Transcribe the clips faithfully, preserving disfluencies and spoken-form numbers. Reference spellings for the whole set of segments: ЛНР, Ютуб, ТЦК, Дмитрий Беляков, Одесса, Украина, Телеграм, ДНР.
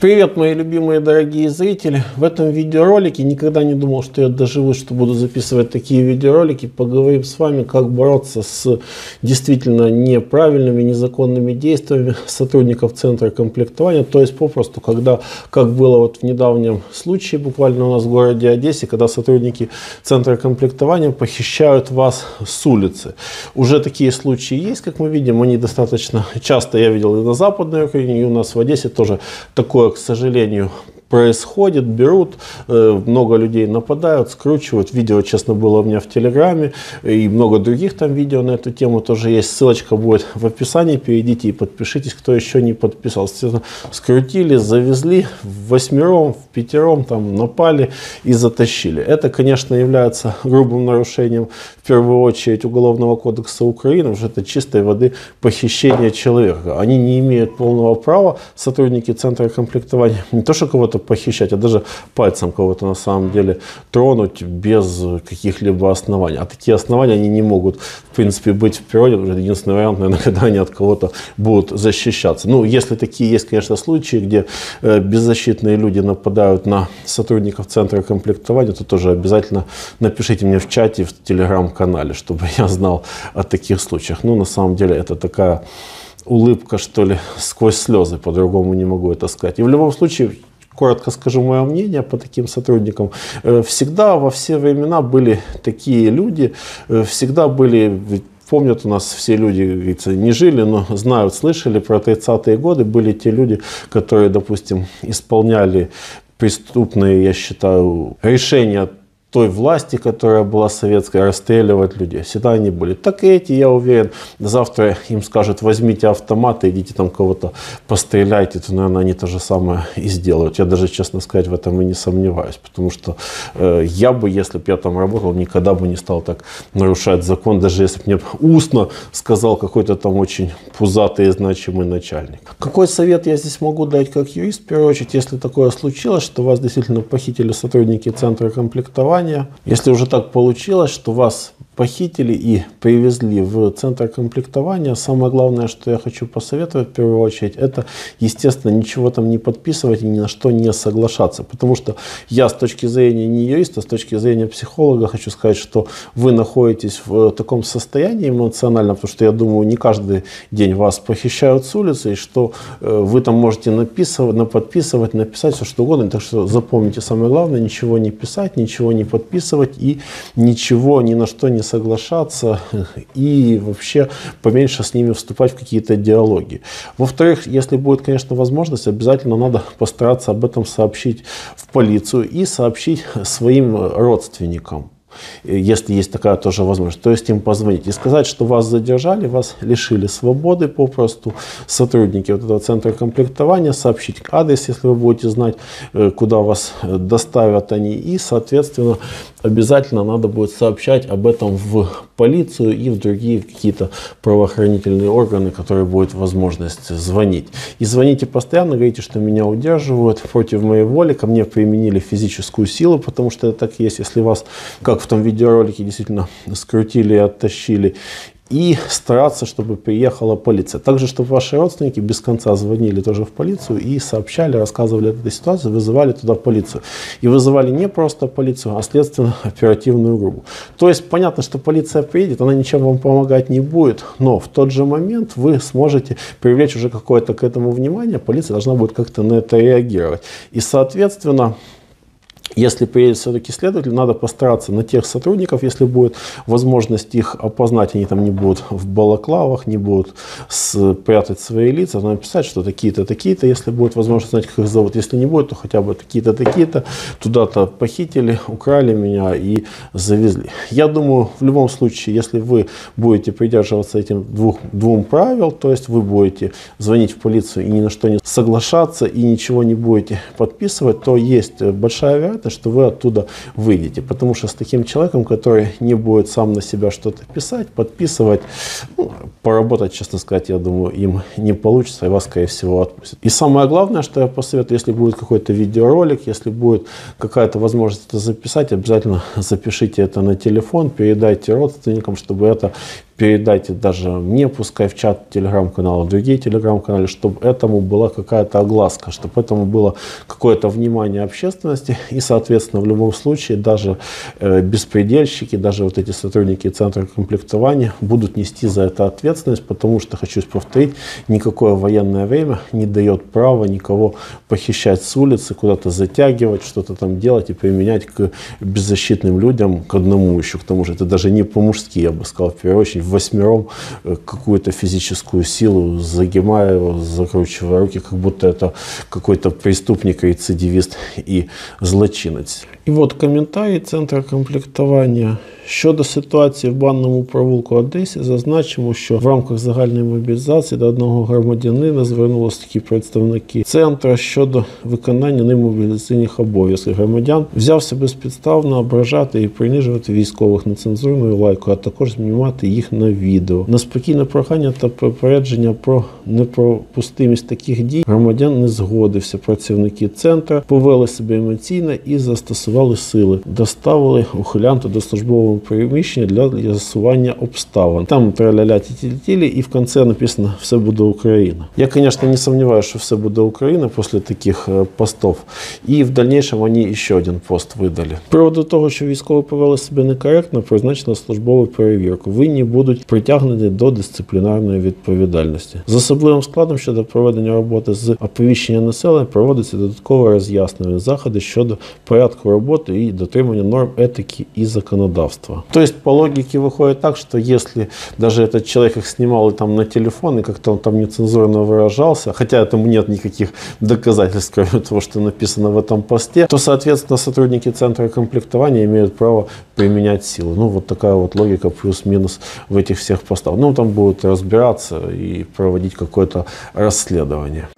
Привет, мои любимые дорогие зрители! В этом видеоролике, никогда не думал, что я доживу, что буду записывать такие видеоролики, поговорим с вами, как бороться с действительно неправильными, незаконными действиями сотрудников центра комплектования, то есть попросту, когда, как было вот в недавнем случае буквально у нас в городе Одессе, когда сотрудники центра комплектования похищают вас с улицы. Уже такие случаи есть, как мы видим, они достаточно часто, я видел и на Западной Украине, и у нас в Одессе тоже такое, к сожалению, происходит, берут, много людей нападают, скручивают. Видео, честно, было у меня в Телеграме, и много других там видео на эту тему тоже есть. Ссылочка будет в описании, перейдите и подпишитесь, кто еще не подписался. Скрутили, завезли, в восьмером, в пятером там напали и затащили. Это, конечно, является грубым нарушением, в первую очередь, Уголовного кодекса Украины, уже это чистой воды похищение человека. Они не имеют полного права, сотрудники центра комплектования, не то что кого-то похищать, а даже пальцем кого-то на самом деле тронуть без каких-либо оснований. А такие основания они не могут, в принципе, быть в природе. Единственный вариант, наверное, когда они от кого-то будут защищаться. Ну, если такие есть, конечно, случаи, где беззащитные люди нападают на сотрудников центра комплектования, то тоже обязательно напишите мне в чате, в телеграм-канале, чтобы я знал о таких случаях. Ну, на самом деле, это такая улыбка, что ли, сквозь слезы, по-другому не могу это сказать. И в любом случае, коротко скажу мое мнение по таким сотрудникам. Всегда, во все времена были такие люди, всегда были, помнят у нас все люди, говорится, не жили, но знают, слышали про тридцатые годы, были те люди, которые, допустим, исполняли преступные, я считаю, решения той власти, которая была советская, расстреливать людей. Всегда они были. Так и эти, я уверен, завтра им скажут, возьмите автоматы, идите там кого-то постреляйте, то, наверное, они то же самое и сделают. Я даже, честно сказать, в этом и не сомневаюсь, потому что э, я бы, если бы я там работал, никогда бы не стал так нарушать закон, даже если бы мне устно сказал какой-то там очень пузатый и значимый начальник. Какой совет я здесь могу дать как юрист? В первую очередь, если такое случилось, что вас действительно похитили сотрудники центра комплектования, если уже так получилось, что вас похитили и привезли в центр комплектования, самое главное, что я хочу посоветовать в первую очередь, это, естественно, ничего там не подписывать и ни на что не соглашаться. Потому что я с точки зрения не юриста, с точки зрения психолога хочу сказать, что вы находитесь в таком состоянии эмоциональном, потому что я думаю, не каждый день вас похищают с улицы, и что вы там можете написывать, наподписывать, написать все что угодно. Так что запомните самое главное, ничего не писать, ничего не подписывать и ничего, ни на что не соглашаться, и вообще поменьше с ними вступать в какие-то диалоги. Во-вторых, если будет, конечно, возможность, обязательно надо постараться об этом сообщить в полицию и сообщить своим родственникам, если есть такая тоже возможность, то есть им позвонить и сказать, что вас задержали, вас лишили свободы попросту сотрудники вот этого центра комплектования, сообщить адрес, если вы будете знать, куда вас доставят они, и, соответственно, обязательно надо будет сообщать об этом в полицию и в другие какие-то правоохранительные органы, которые будет возможность звонить. И звоните постоянно, говорите, что меня удерживают против моей воли, ко мне применили физическую силу, потому что это так и есть, если вас, как в том видеоролике, действительно скрутили и оттащили, и стараться, чтобы приехала полиция. Также, чтобы ваши родственники без конца звонили тоже в полицию и сообщали, рассказывали эту ситуацию, вызывали туда полицию. И вызывали не просто полицию, а следственно-оперативную группу. То есть, понятно, что полиция приедет, она ничем вам помогать не будет, но в тот же момент вы сможете привлечь уже какое-то к этому внимание, полиция должна будет как-то на это реагировать. И, соответственно, если приедет все-таки следователь, надо постараться на тех сотрудников, если будет возможность их опознать, они там не будут в балаклавах, не будут прятать свои лица, но написать, что такие-то, такие-то, если будет возможность знать, как их зовут. Если не будет, то хотя бы такие-то, такие-то, туда-то похитили, украли меня и завезли. Я думаю, в любом случае, если вы будете придерживаться этим двух, двум правил, то есть вы будете звонить в полицию и ни на что не соглашаться, и ничего не будете подписывать, то есть большая вероятность, что вы оттуда выйдете, потому что с таким человеком, который не будет сам на себя что-то писать, подписывать, ну, поработать, честно сказать, я думаю, им не получится, и вас, скорее всего, отпустят. И самое главное, что я посоветую, если будет какой-то видеоролик, если будет какая-то возможность это записать, обязательно запишите это на телефон, передайте родственникам, чтобы это передайте даже мне, пускай в чат телеграм-канала, в другие телеграм-каналы, чтобы этому была какая-то огласка, чтобы этому было какое-то внимание общественности. И, соответственно, в любом случае даже беспредельщики, даже вот эти сотрудники центра комплектования будут нести за это ответственность, потому что, хочу повторить, никакое военное время не дает права никого похищать с улицы, куда-то затягивать, что-то там делать и применять к беззащитным людям, к одному еще, к тому же, это даже не по-мужски, я бы сказал, в первую очередь, восьмером какую-то физическую силу, загибая его, закручивая руки, как будто это какой-то преступник, рецидивист и злочинец. И вот комментарий центра комплектования. Щодо ситуації в банному провулку Одесі, зазначимо, що в рамках загальної мобілізації до одного громадянина звернулися такі представники центру щодо виконання ним мобілізаційних обов'язків. Громадян взявся безпідставно ображати і принижувати військових нецензурною лайкою, а також знімати їх на відео. На спокійне прохання та попередження про непропустимість таких дій громадян не згодився. Працівники центру повели себе емоційно і застосували сили. Доставили ухилянту до службового приміщення для з'ясування обставин. Там траля-ля, тілі-тілі, і в кінці написано «Все буде Україна». Я, звісно, не сумніваюся, що все буде Україна після таких постів. І в дальнішому вони ще один пост видали. З приводу того, що військові повели себе некоректно, призначено службову перевірку. Винні будуть притягнені до дисциплінарної відповідальності. З особливим складом щодо проведення роботи з оповіщення населення проводиться додаткове роз'яснення заходи щодо порядку роботи і дотримання норм етики і законодавства. То есть по логике выходит так, что если даже этот человек их снимал и там на телефон, и как-то он там нецензурно выражался, хотя этому нет никаких доказательств, кроме того, что написано в этом посте, то, соответственно, сотрудники центра комплектования имеют право применять силу. Ну, вот такая вот логика плюс-минус в этих всех постах. Ну, там будут разбираться и проводить какое-то расследование.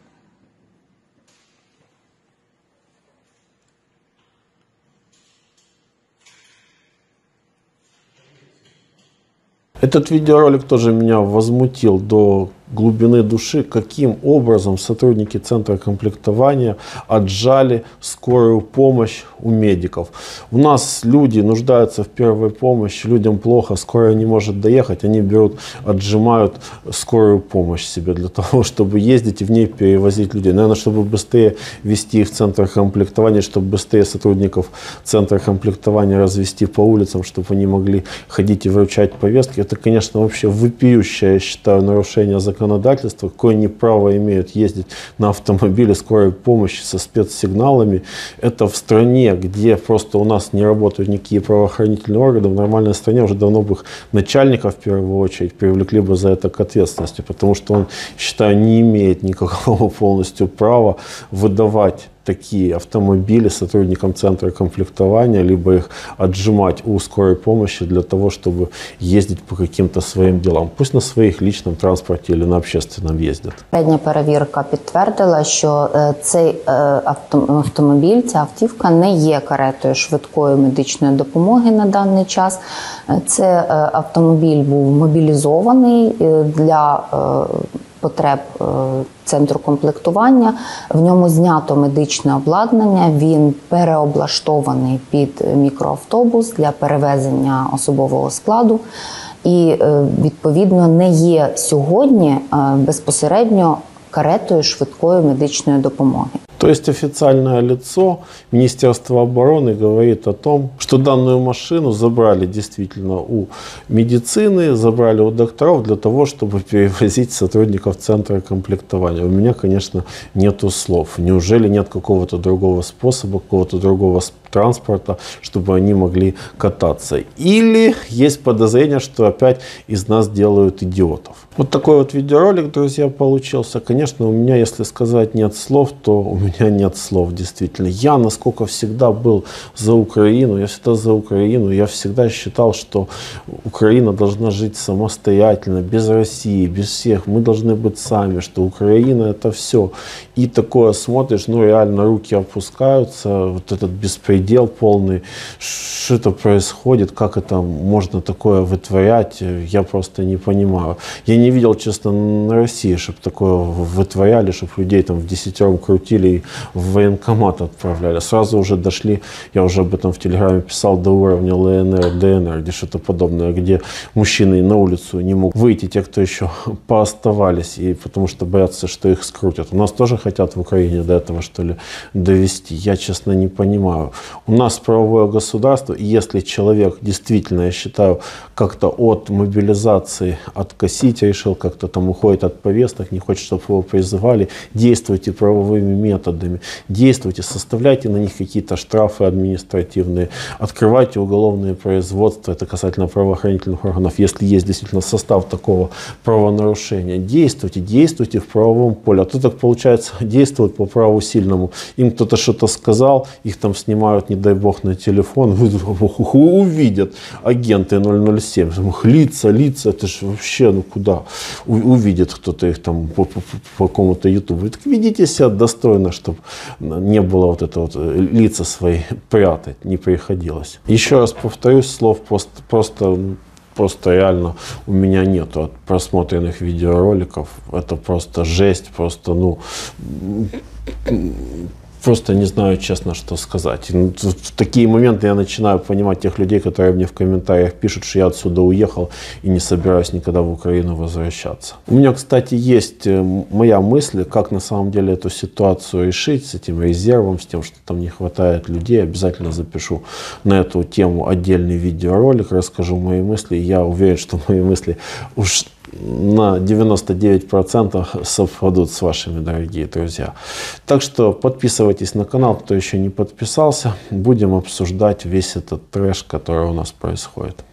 Этот видеоролик тоже меня возмутил до глубины души, каким образом сотрудники центра комплектования отжали скорую помощь у медиков. У нас люди нуждаются в первой помощи, людям плохо, скорая не может доехать, они берут, отжимают скорую помощь себе для того, чтобы ездить и в ней перевозить людей. Наверное, чтобы быстрее везти их в центр комплектования, чтобы быстрее сотрудников центра комплектования развести по улицам, чтобы они могли ходить и вручать повестки. Это, конечно, вообще вопиющее, я считаю, нарушение законодательства. законодательства, какое они право имеют ездить на автомобиле скорой помощи со спецсигналами. Это в стране, где просто у нас не работают никакие правоохранительные органы, в нормальной стране уже давно бы их начальников в первую очередь привлекли бы за это к ответственности, потому что он, считаю, не имеет никакого полностью права выдавать такие автомобили сотрудникам центра комплектования, либо их отжимать у скорой помощи для того, чтобы ездить по каким-то своим делам. Пусть на своих личном транспорте или на общественном ездят. Передня перевірка підтвердила, що цей автомобіль, ця автівка не є каретою швидкої медичної допомоги на даний час. Це автомобіль був мобілізований для потреб центру комплектування, в ньому знято медичне обладнання, він переоблаштований під мікроавтобус для перевезення особового складу і, відповідно, не є сьогодні безпосередньо каретою швидкої медичної допомоги. То есть официальное лицо Министерства обороны говорит о том, что данную машину забрали действительно у медицины, забрали у докторов для того, чтобы перевозить сотрудников центра комплектования. У меня, конечно, нету слов. Неужели нет какого-то другого способа, какого-то другого способа транспорта, чтобы они могли кататься? Или есть подозрение, что опять из нас делают идиотов? Вот такой вот видеоролик, друзья, получился. Конечно, у меня, если сказать нет слов, то у меня нет слов, действительно. Я, насколько всегда был за Украину, я всегда за Украину, я всегда считал, что Украина должна жить самостоятельно, без России, без всех. Мы должны быть сами, что Украина это все. И такое смотришь, ну реально руки опускаются, вот этот беспредел дел полный, что это происходит, как это можно такое вытворять, я просто не понимаю. Я не видел, честно, на России, чтобы такое вытворяли, чтобы людей там в десятером крутили и в военкомат отправляли. Сразу уже дошли, я уже об этом в Телеграме писал, до уровня ЛНР, ДНР, где что-то подобное, где мужчины на улицу не могут выйти, те, кто еще пооставались, и потому что боятся, что их скрутят. У нас тоже хотят в Украине до этого, что ли, довести. Я, честно, не понимаю. У нас правовое государство, и если человек действительно, я считаю, как-то от мобилизации откосить решил, как-то там уходит от повесток, не хочет, чтобы его призывали, действуйте правовыми методами, действуйте, составляйте на них какие-то штрафы административные, открывайте уголовные производства, это касательно правоохранительных органов, если есть действительно состав такого правонарушения. Действуйте, действуйте в правовом поле. А то так получается, действуют по праву сильному. Им кто-то что-то сказал, их там снимают, не дай бог, на телефон, увидят агенты ноль ноль семь, лица, лица, это же вообще, ну куда? Увидит кто-то их там по, по, по какому-то ютубу. Так ведите себя достойно, чтобы не было вот это вот, лица свои прятать не приходилось. Еще раз повторюсь, слов просто, просто, просто реально у меня нету от просмотренных видеороликов. Это просто жесть, просто, ну... Просто не знаю, честно, что сказать. В такие моменты я начинаю понимать тех людей, которые мне в комментариях пишут, что я отсюда уехал и не собираюсь никогда в Украину возвращаться. У меня, кстати, есть моя мысль, как на самом деле эту ситуацию решить с этим резервом, с тем, что там не хватает людей. Обязательно запишу на эту тему отдельный видеоролик, расскажу мои мысли. Я уверен, что мои мысли уж... на девяносто девять процентов совпадут с вашими, дорогие друзья. Так что подписывайтесь на канал, кто еще не подписался. Будем обсуждать весь этот трэш, который у нас происходит.